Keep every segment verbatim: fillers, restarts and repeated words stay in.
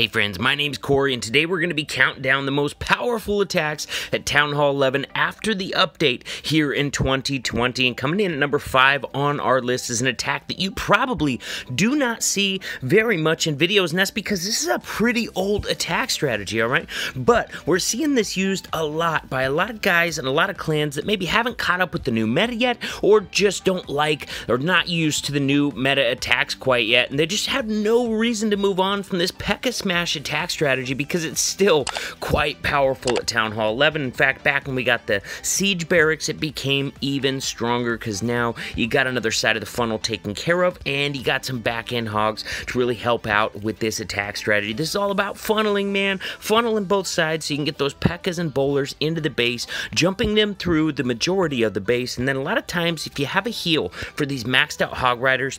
Hey friends, my name's Corey, and today we're going to be counting down the most powerful attacks at Town Hall eleven after the update here in twenty twenty. And coming in at number five on our list is an attack that you probably do not see very much in videos, and that's because this is a pretty old attack strategy, all right? But we're seeing this used a lot by a lot of guys and a lot of clans that maybe haven't caught up with the new meta yet, or just don't like or not used to the new meta attacks quite yet, and they just have no reason to move on from this P E K K A Smash attack strategy because it's still quite powerful at Town Hall eleven. In fact, back when we got the Siege Barracks, it became even stronger because now you got another side of the funnel taken care of, and you got some back-end hogs to really help out with this attack strategy. This is all about funneling, man. Funneling both sides so you can get those P E K K As and bowlers into the base, jumping them through the majority of the base, and then a lot of times if you have a heal for these maxed-out hog riders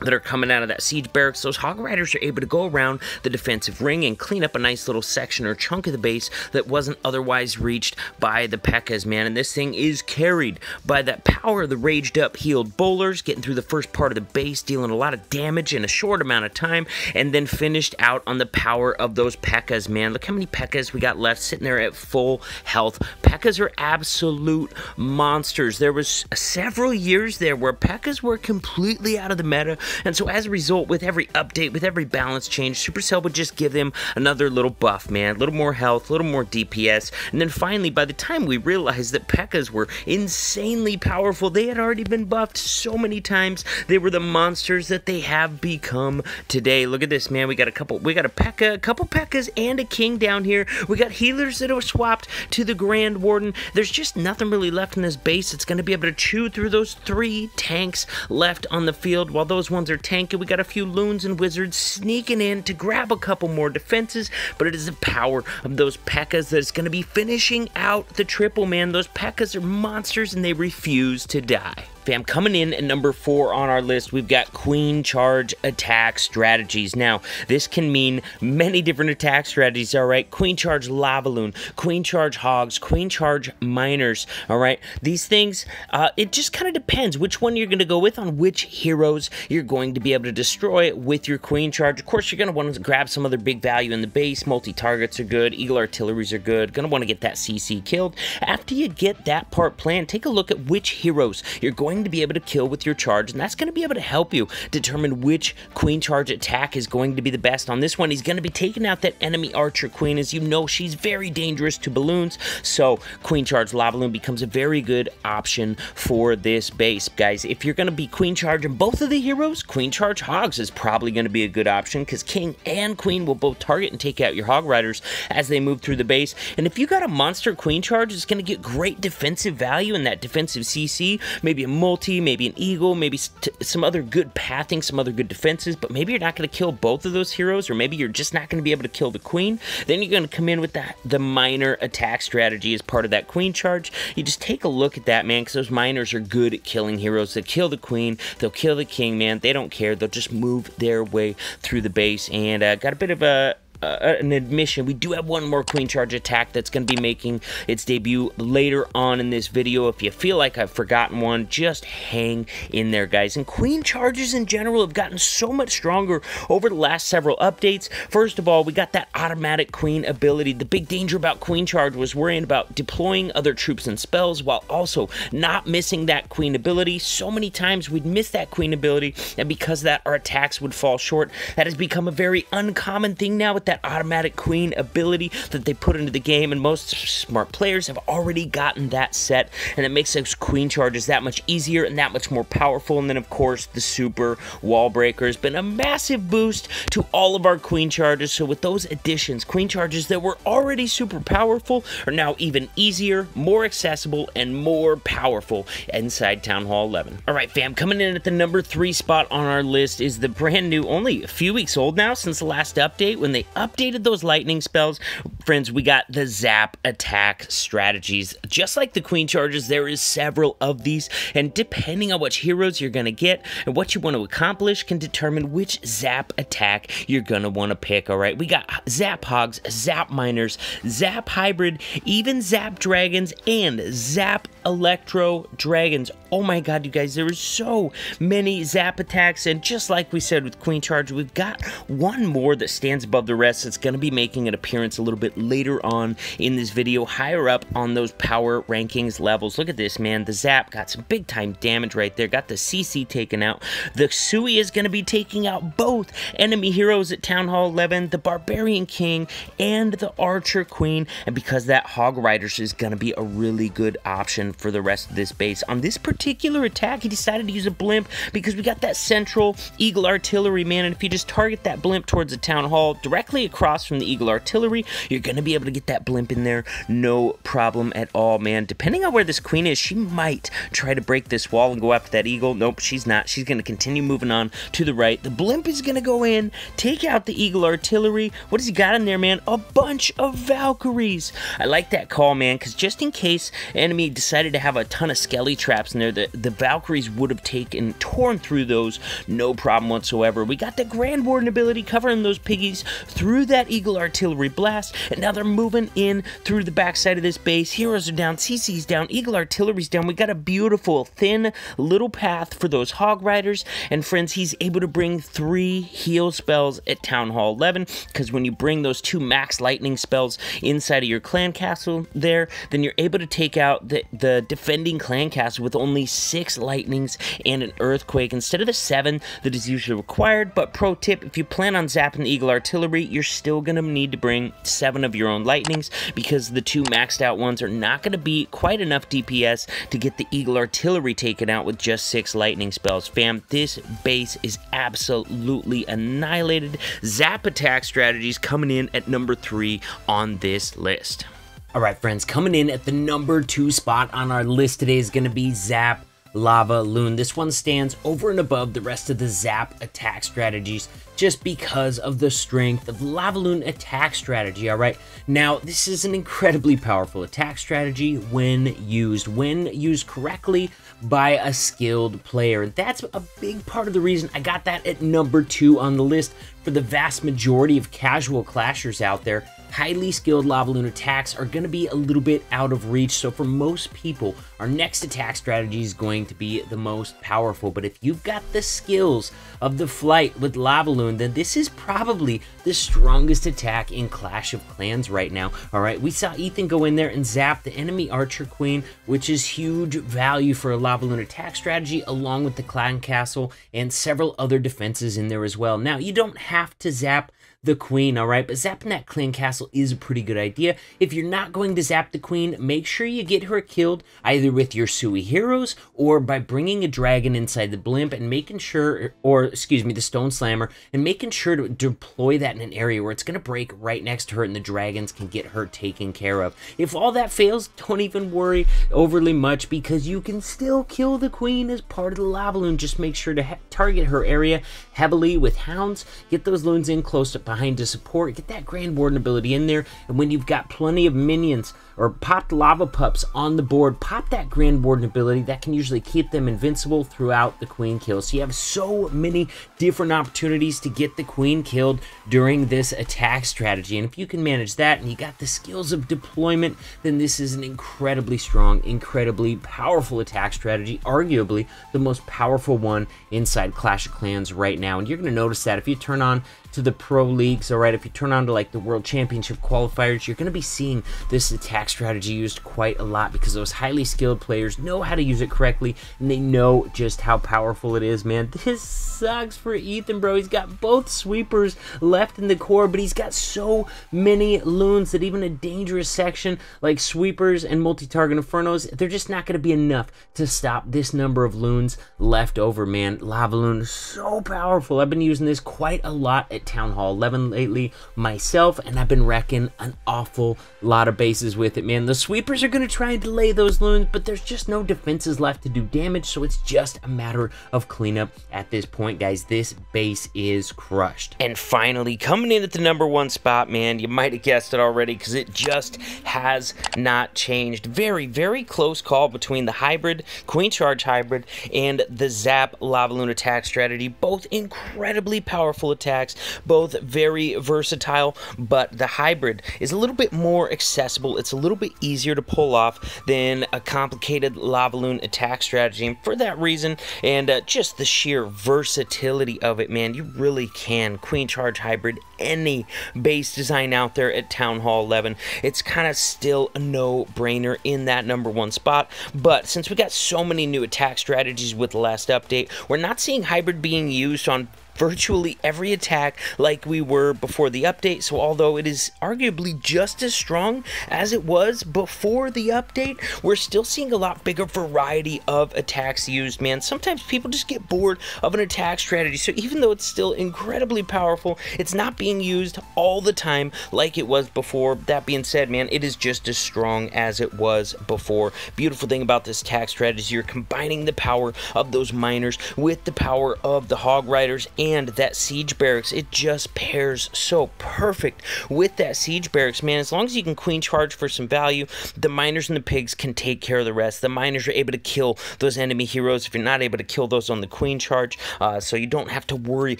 that are coming out of that Siege Barracks, those Hog Riders are able to go around the defensive ring and clean up a nice little section or chunk of the base that wasn't otherwise reached by the P E K K As, man. And this thing is carried by that power of the raged up healed bowlers, getting through the first part of the base, dealing a lot of damage in a short amount of time, and then finished out on the power of those P E K K As, man. Look how many P E K K As we got left sitting there at full health. P E K K As are absolute monsters. There was several years there where P E K K As were completely out of the meta, and so as a result, with every update, with every balance change, Supercell would just give them another little buff, man. A little more health, a little more D P S. And then finally, by the time we realized that P E K K As were insanely powerful, they had already been buffed so many times. They were the monsters that they have become today. Look at this, man. We got a couple, we got a P E K K A, a couple P E K K As, and a King down here. We got healers that are swapped to the Grand Warden. There's just nothing really left in this base that's going to be able to chew through those three tanks left on the field. While those ones are tanking, we got a few loons and wizards sneaking in to grab a couple more defenses, but it is the power of those P E K K As that's going to be finishing out the triple, man. Those P E K K As are monsters and they refuse to die. Fam, coming in at number four on our list, we've got Queen Charge attack strategies. Now, this can mean many different attack strategies, all right? Queen Charge Lavaloon, Queen Charge Hogs, Queen Charge Miners, all right? These things, uh, it just kind of depends which one you're going to go with on which heroes you're going to be able to destroy with your Queen Charge. Of course, you're going to want to grab some other big value in the base. Multi-targets are good. Eagle Artilleries are good. Going to want to get that C C killed. After you get that part planned, take a look at which heroes you're going to be able to kill with your charge, and that's going to be able to help you determine which Queen Charge attack is going to be the best. On this one, he's going to be taking out that enemy Archer Queen. As you know, she's very dangerous to balloons, so Queen Charge Lavaloon becomes a very good option for this base, guys. If you're going to be Queen Charging both of the heroes, Queen Charge Hogs is probably going to be a good option because King and Queen will both target and take out your Hog Riders as they move through the base. And if you got a monster Queen Charge, it's going to get great defensive value in that defensive C C, maybe a multi, maybe an eagle, maybe some other good pathing, some other good defenses, but maybe you're not going to kill both of those heroes, or maybe you're just not going to be able to kill the Queen. Then you're going to come in with the, the miner attack strategy as part of that Queen Charge. You just take a look at that, man, because those miners are good at killing heroes. They kill the Queen, they'll kill the King, man. They don't care. They'll just move their way through the base. And uh, got a bit of a Uh, an admission, we do have one more Queen Charge attack that's going to be making its debut later on in this video. If you feel like I've forgotten one, just hang in there, guys. And Queen Charges in general have gotten so much stronger over the last several updates. First of all, we got that automatic Queen ability. The big danger about Queen Charge was worrying about deploying other troops and spells while also not missing that Queen ability. So many times we'd miss that Queen ability, and because of that, our attacks would fall short. That has become a very uncommon thing now with that that automatic Queen ability that they put into the game, and most smart players have already gotten that set, and it makes those Queen Charges that much easier and that much more powerful. And then of course the Super Wall Breaker has been a massive boost to all of our Queen Charges. So with those additions, Queen Charges that were already super powerful are now even easier, more accessible, and more powerful inside Town Hall eleven. Alright fam, coming in at the number three spot on our list is the brand new, only a few weeks old now since the last update when they updated those lightning spells, friends, we got the Zap attack strategies. Just like the Queen Charges, there is several of these, and depending on which heroes you're going to get and what you want to accomplish can determine which Zap attack you're going to want to pick, all right? We got Zap Hogs, Zap Miners, Zap Hybrid, even Zap Dragons, and Zap Electro Dragons. Oh my god, you guys, there were so many zap attacks, and just like we said with Queen Charge, we've got one more that stands above the rest. It's going to be making an appearance a little bit later on in this video, higher up on those power rankings levels. Look at this, man. The zap got some big time damage right there, got the C C taken out. The Sui is going to be taking out both enemy heroes at Town Hall eleven, the Barbarian King and the Archer Queen, and because that Hog Riders is going to be a really good option for the rest of this base. On this particular attack, he decided to use a blimp because we got that central Eagle Artillery, man, and if you just target that blimp towards the Town Hall directly across from the Eagle Artillery, you're going to be able to get that blimp in there, no problem at all, man. Depending on where this Queen is, she might try to break this wall and go after that Eagle. Nope, she's not. She's going to continue moving on to the right. The blimp is going to go in, take out the Eagle Artillery. What has he got in there, man? A bunch of Valkyries. I like that call, man, because just in case enemy decided to have a ton of Skelly traps in there, the, the Valkyries would have taken, torn through those, no problem whatsoever. We got the Grand Warden ability covering those piggies through that Eagle Artillery blast, and now they're moving in through the backside of this base. Heroes are down, C C's down, Eagle Artillery's down. We got a beautiful, thin little path for those Hog Riders, and friends, he's able to bring three heal spells at Town Hall eleven, because when you bring those two max lightning spells inside of your clan castle there, then you're able to take out the, the defending clan castle with only six lightnings and an earthquake instead of the seven that is usually required. But pro tip, if you plan on zapping the Eagle Artillery, you're still going to need to bring seven of your own lightnings, because the two maxed out ones are not going to be quite enough D P S to get the Eagle Artillery taken out with just six lightning spells. Fam, this base is absolutely annihilated. Zap attack strategies coming in at number three on this list. All right, friends, coming in at the number two spot on our list today is going to be Zap Lava Loon. This one stands over and above the rest of the Zap attack strategies just because of the strength of Lava Loon attack strategy. All right, now this is an incredibly powerful attack strategy when used, when used correctly by a skilled player. And that's a big part of the reason I got that at number two on the list. For the vast majority of casual clashers out there, highly skilled Lava Loon attacks are going to be a little bit out of reach. So for most people, our next attack strategy is going to be the most powerful. But if you've got the skills of the flight with Lava Loon, then this is probably the strongest attack in Clash of Clans right now. All right, we saw Ethan go in there and zap the enemy Archer Queen, which is huge value for a Lava Loon attack strategy, along with the Clan Castle and several other defenses in there as well. Now, you don't have to zap the Queen, all right, but zapping that Clan Castle is a pretty good idea. If you're not going to zap the Queen, make sure you get her killed either with your Sui heroes or by bringing a dragon inside the blimp and making sure, or excuse me, the Stone Slammer, and making sure to deploy that in an area where it's going to break right next to her and the dragons can get her taken care of. If all that fails, don't even worry overly much, because you can still kill the Queen as part of the Lava Loon. Just make sure to target her area heavily with hounds, get those loons in close to behind to support, get that Grand Warden ability in there, and when you've got plenty of minions or popped lava pups on the board, pop that Grand Warden ability. That can usually keep them invincible throughout the Queen kill. So you have so many different opportunities to get the Queen killed during this attack strategy, and if you can manage that and you got the skills of deployment, then this is an incredibly strong, incredibly powerful attack strategy, arguably the most powerful one inside Clash of Clans right now. And you're going to notice that if you turn on to the pro leagues, all right, if you turn on to like the World Championship qualifiers, you're going to be seeing this attack strategy used quite a lot, because those highly skilled players know how to use it correctly and they know just how powerful it is, man. This sucks for Ethan, bro. He's got both sweepers left in the core, but he's got so many loons that even a dangerous section like sweepers and multi-target infernos, they're just not going to be enough to stop this number of loons left over, man. Lava Loon is so powerful. I've been using this quite a lot at Town Hall eleven lately myself, and I've been wrecking an awful lot of bases with it, man. The sweepers are going to try and delay those loons, but there's just no defenses left to do damage, so it's just a matter of cleanup at this point, guys. This base is crushed. And finally, coming in at the number one spot, man, you might have guessed it already, because it just has not changed. Very, very close call between the hybrid, Queen Charge hybrid, and the Zap Lava Loon attack strategy. Both incredibly powerful attacks. both very versatile, but the hybrid is a little bit more accessible. It's a little bit easier to pull off than a complicated Lavaloon attack strategy, and for that reason, and uh, just the sheer versatility of it, man, you really can queen charge hybrid any base design out there at Town Hall eleven. It's kind of still a no-brainer in that number one spot, but since we got so many new attack strategies with the last update, we're not seeing hybrid being used on virtually every attack like we were before the update. So although it is arguably just as strong as it was before the update, we're still seeing a lot bigger variety of attacks used, man. Sometimes people just get bored of an attack strategy, so even though it's still incredibly powerful, it's not being used all the time like it was before. That being said, man, it is just as strong as it was before. Beautiful thing about this attack strategy, you're combining the power of those miners with the power of the hog riders and that siege barracks. It just pairs so perfect with that siege barracks, man. As long as you can queen charge for some value, the miners and the pigs can take care of the rest. The miners are able to kill those enemy heroes if you're not able to kill those on the queen charge, uh, so you don't have to worry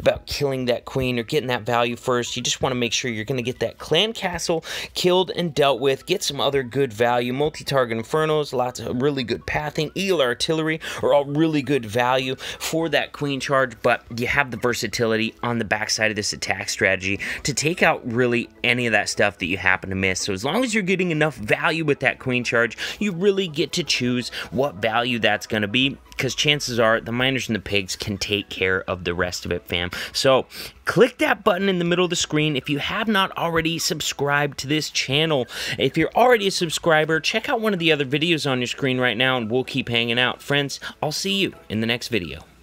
about killing that queen or getting that value first. You just want to make sure you're going to get that clan castle killed and dealt with, get some other good value. Multi-target infernos, lots of really good pathing, eel artillery are all really good value for that queen charge, but you have the versatility on the backside of this attack strategy to take out really any of that stuff that you happen to miss. So as long as you're getting enough value with that queen charge, you really get to choose what value that's going to be, because chances are the miners and the pigs can take care of the rest of it, fam. So click that button in the middle of the screen if you have not already subscribed to this channel. If you're already a subscriber, check out one of the other videos on your screen right now, and we'll keep hanging out. Friends, I'll see you in the next video.